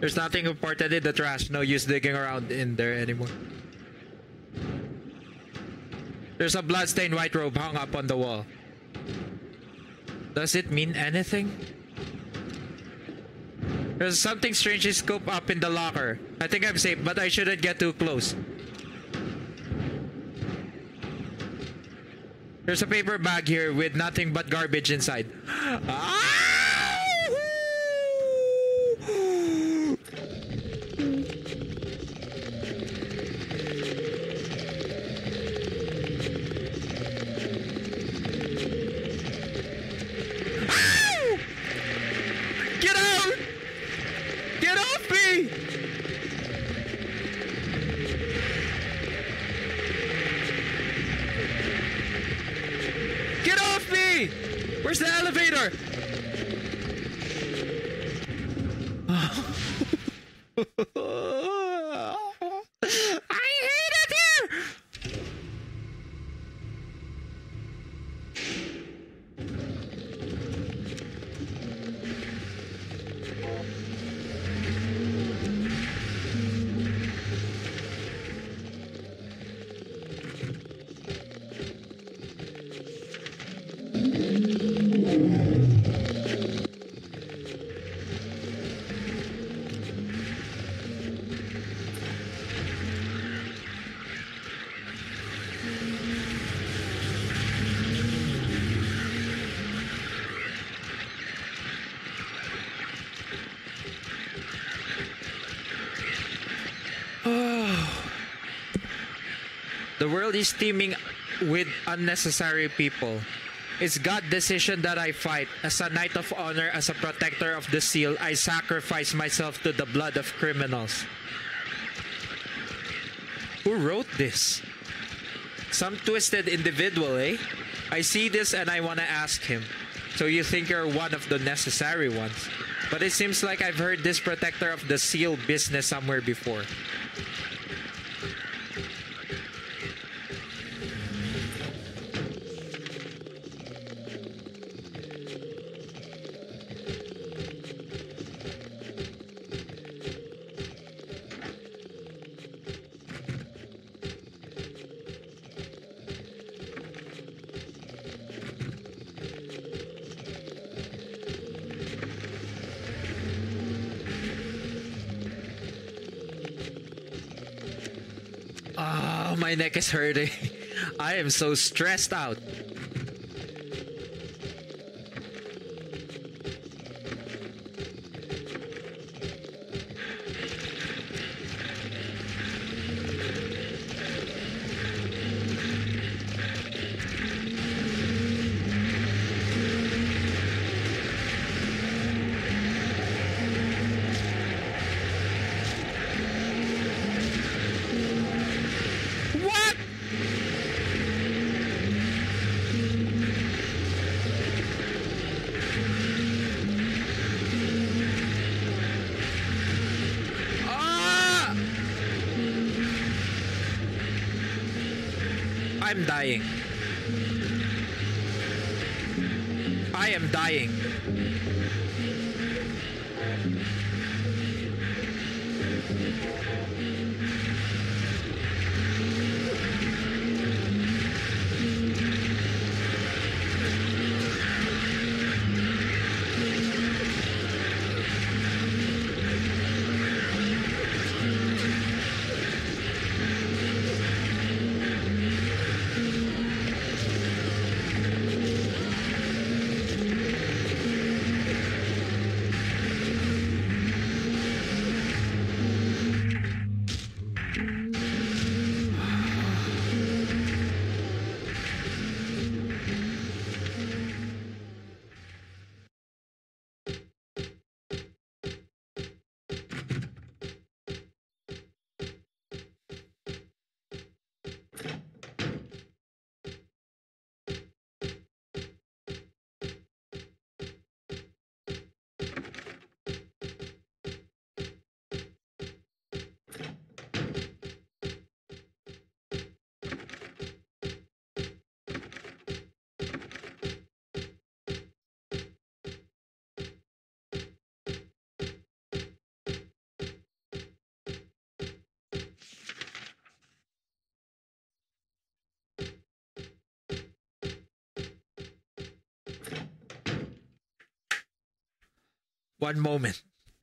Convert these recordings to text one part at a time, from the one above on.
There's nothing important in the trash. No use digging around in there anymore. There's a bloodstained white robe hung up on the wall. Does it mean anything? There's something strangely scooped up in the locker. I think I'm safe, but I shouldn't get too close. There's a paper bag here with nothing but garbage inside. The world is teeming with unnecessary people. It's God's decision that I fight. As a knight of honor, as a protector of the seal, I sacrifice myself to the blood of criminals. Who wrote this? Some twisted individual, eh? I see this and I want to ask him. So you think you're one of the necessary ones. But it seems like I've heard this protector of the seal business somewhere before. My neck is hurting. I am so stressed out. I'm dying. I am dying. One moment.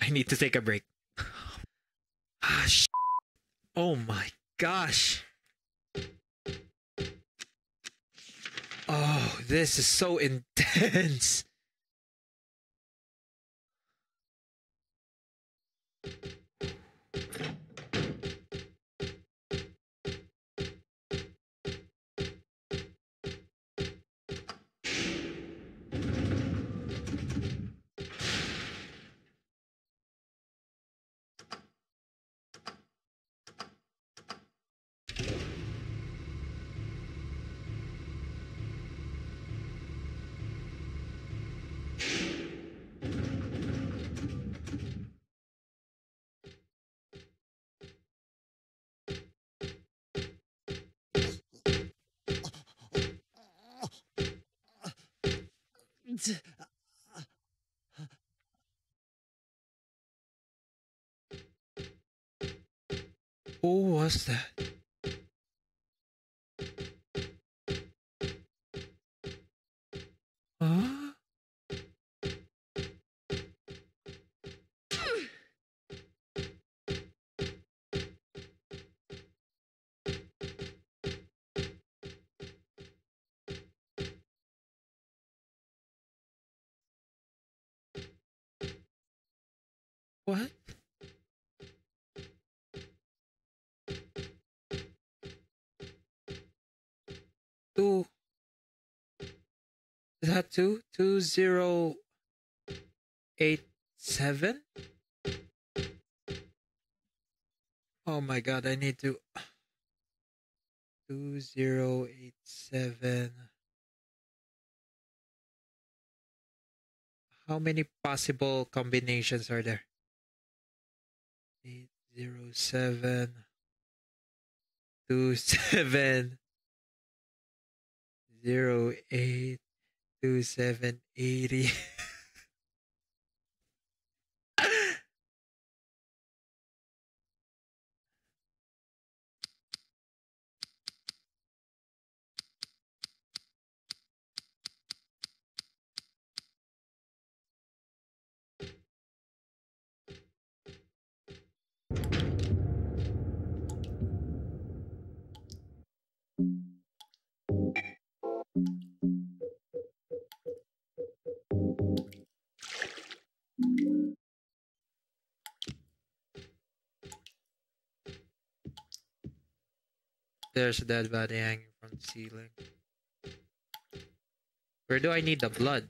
I need to take a break. Ah, shit. Oh my gosh. Oh, this is so intense. Who was that? Huh? What? Two. Is that 2087? Oh my god, I need to 2087. How many possible combinations are there? 807 27 08 27 80. There's a dead body hanging from the ceiling. Where do I need the blood?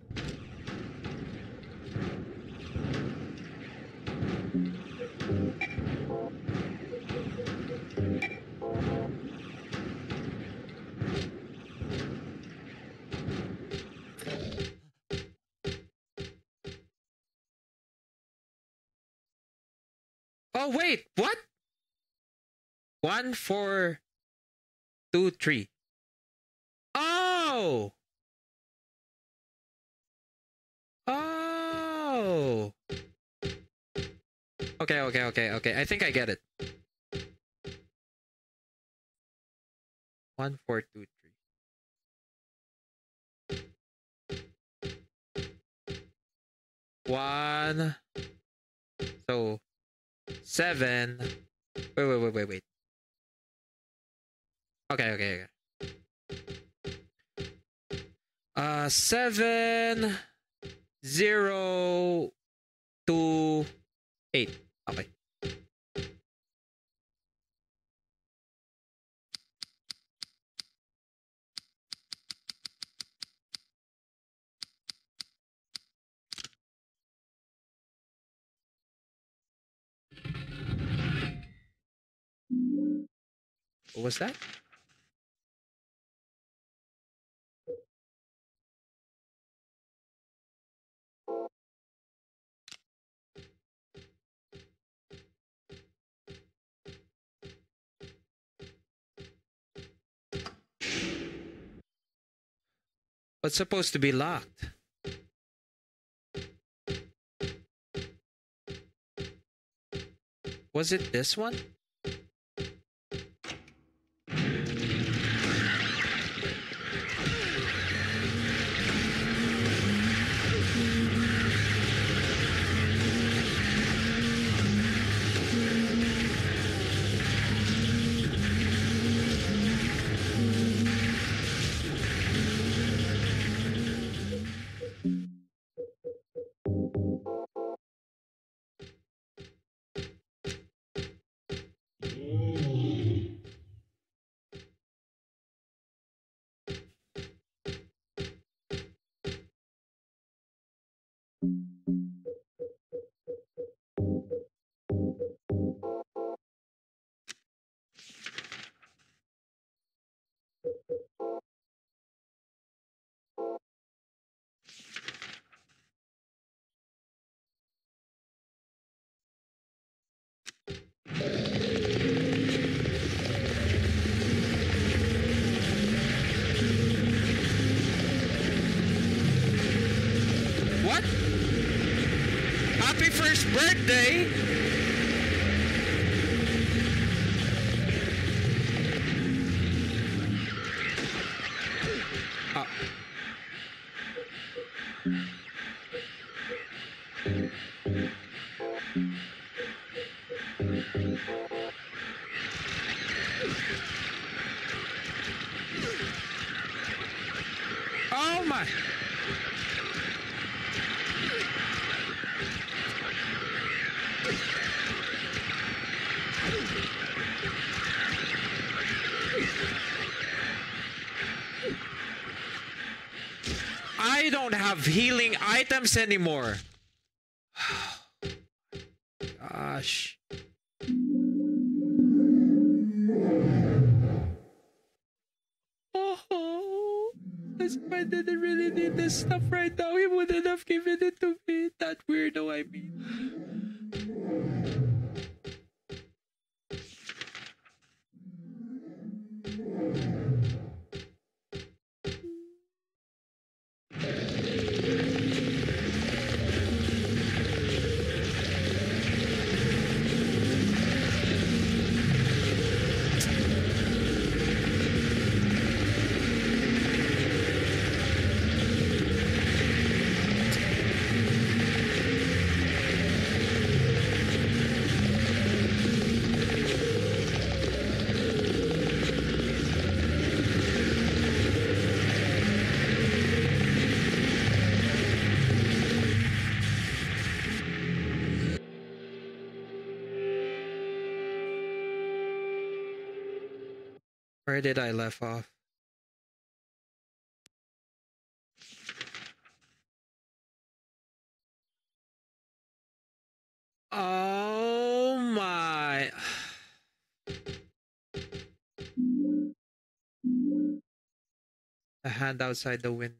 Oh wait, what? 1, 4, 2, 3. Oh! Oh! Okay. I think I get it. 1, 4, 2, 3. 1. So, 7. Wait. Okay. 7, 0, 2, 8. Okay. What was that? What's supposed to be locked? Was it this one? father's birthday. Oh my. I don't have healing items anymore. Gosh. I didn't really need this stuff right now. He wouldn't have given it to me. That weirdo, I mean. Where did I left off? Oh my. A hand outside the window.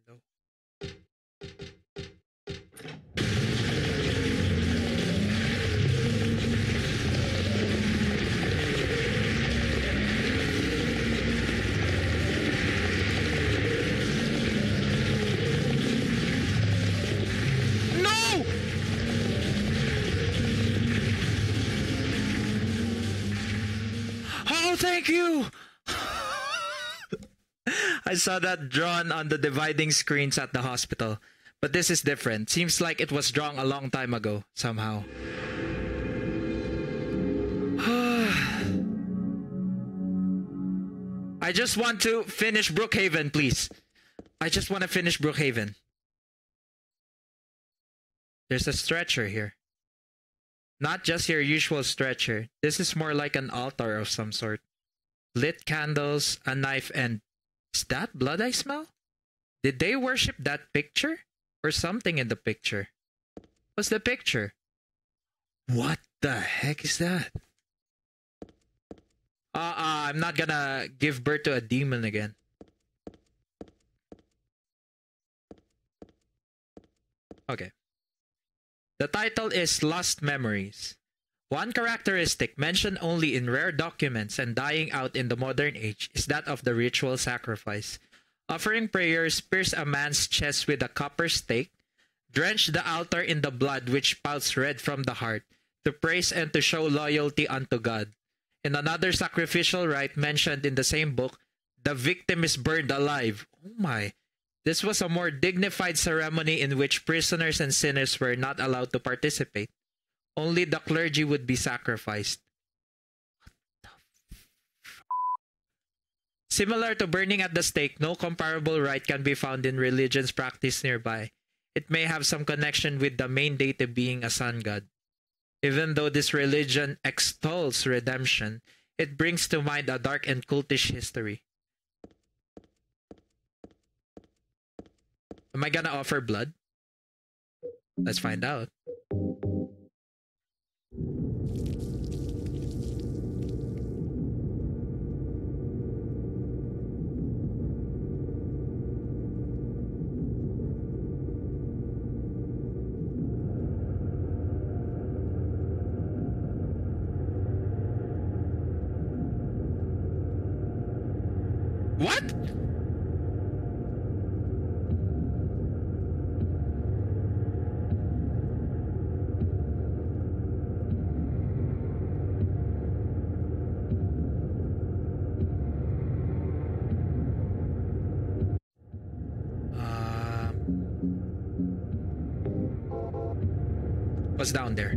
Thank you. I saw that drawn on the dividing screens at the hospital, but this is different. Seems like it was drawn a long time ago somehow. I just want to finish Brookhaven, please. I just want to finish Brookhaven. There's a stretcher here. Not just your usual stretcher. This is more like an altar of some sort. Lit candles, a knife, and... Is that blood I smell? Did they worship that picture? Or something in the picture? What's the picture? What the heck is that? I'm not gonna give birth to a demon again. Okay. The title is Lost Memories. One characteristic mentioned only in rare documents and dying out in the modern age is that of the ritual sacrifice. Offering prayers pierce a man's chest with a copper stake, drench the altar in the blood which spouts red from the heart, to praise and to show loyalty unto God. In another sacrificial rite mentioned in the same book, the victim is burned alive. Oh my. This was a more dignified ceremony in which prisoners and sinners were not allowed to participate. Only the clergy would be sacrificed. What the f***? Similar to burning at the stake, no comparable rite can be found in religions practiced nearby. It may have some connection with the main deity being a sun god. Even though this religion extols redemption, it brings to mind a dark and cultish history. Am I gonna offer blood? Let's find out. What? was down there.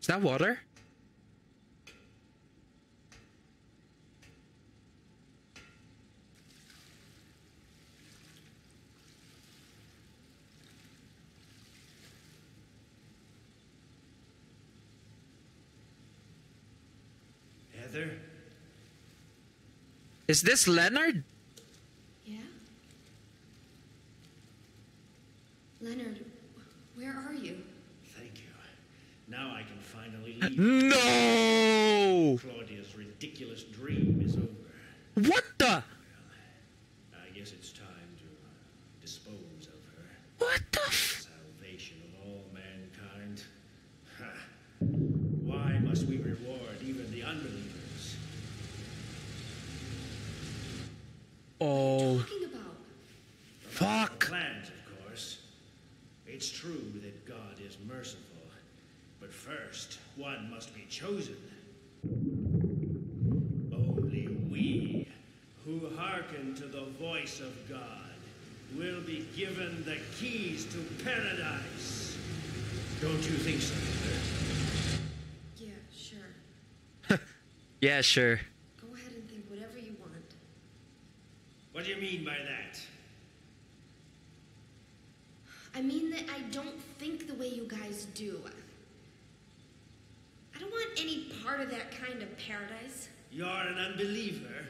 Is that water? Is this Leonard? Yeah. Leonard, where are you? Thank you. Now I can finally leave. No! Claudia's ridiculous dream is over. What the? Well, I guess it's time to dispose of her. What the? Salvation of all mankind. Ha. Why must we reward even the unbelievers? Oh, fuck. Plans, of course. It's true that God is merciful, but first one must be chosen. Only we who hearken to the voice of God will be given the keys to paradise. Don't you think so, Peter? Yeah, sure. Yeah, sure. What do you mean by that? I mean that I don't think the way you guys do. I don't want any part of that kind of paradise. You're an unbeliever.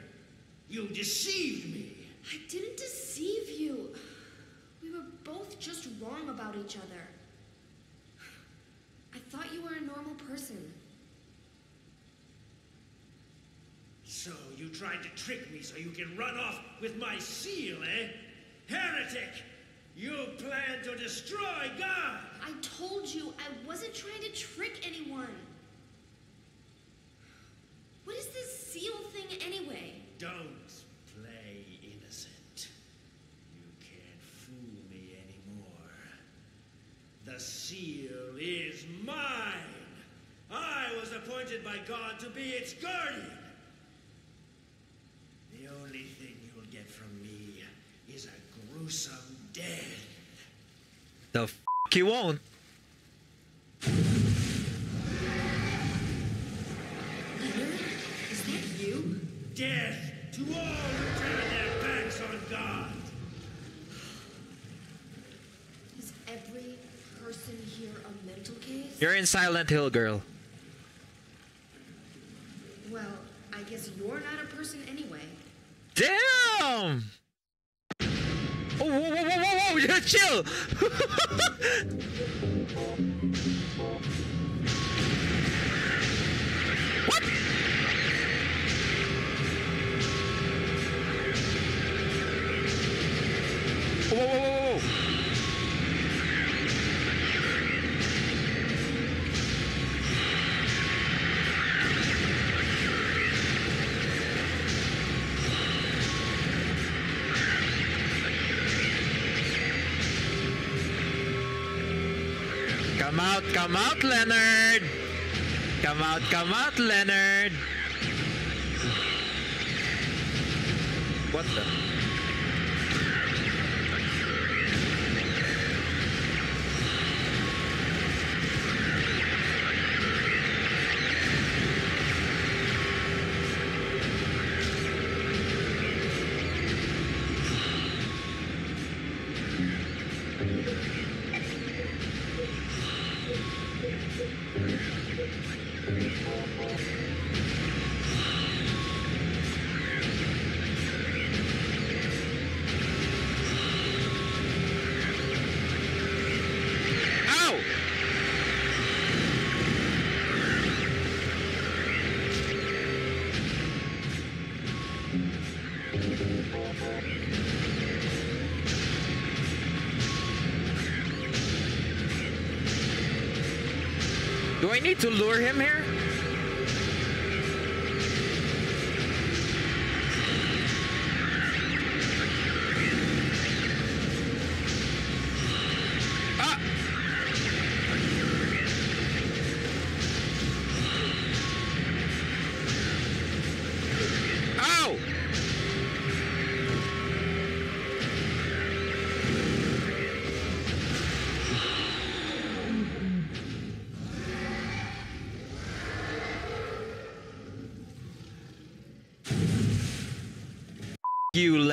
You deceived me. I didn't deceive you. We were both just wrong about each other. I thought you were a normal person. So you tried to trick me so you can run off with my seal, eh? Heretic! You planned to destroy God! I told you I wasn't trying to trick anyone. What is this seal thing anyway? Don't play innocent. You can't fool me anymore. The seal is mine! I was appointed by God to be its guardian! The only thing you'll get from me is a gruesome death. The f*** you won't. Leonard, is that you? Death to all who turn their backs on God. Is every person here a mental case? You're in Silent Hill, girl. Well, I guess you're not a person anyway. Damn! Oh, whoa, whoa, whoa, whoa, whoa! You're chill! What? Whoa, whoa, whoa, whoa, come out, Leonard! Come out, Leonard! What the? Do I need to lure him here?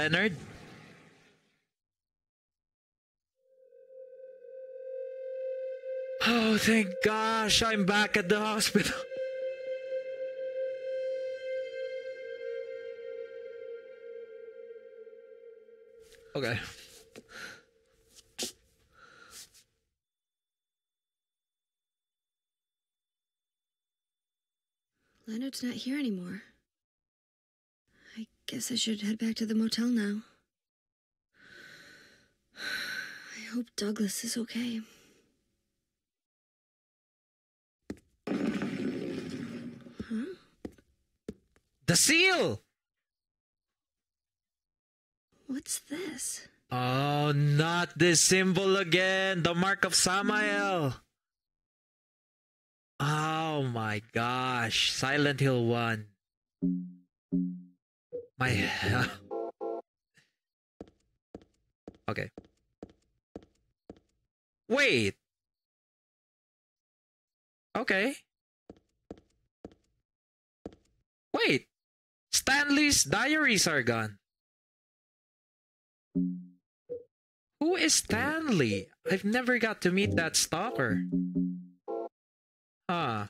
Leonard? Oh, thank gosh, I'm back at the hospital. Okay. Leonard's not here anymore. I guess I should head back to the motel now. I hope Douglas is okay. Huh? The seal! What's this? Oh, not this symbol again! The mark of Samael! Oh my gosh, Silent Hill 1. My... Okay. Wait! Okay. Wait! Stanley's diaries are gone. Who is Stanley? I've never got to meet that stalker. Huh.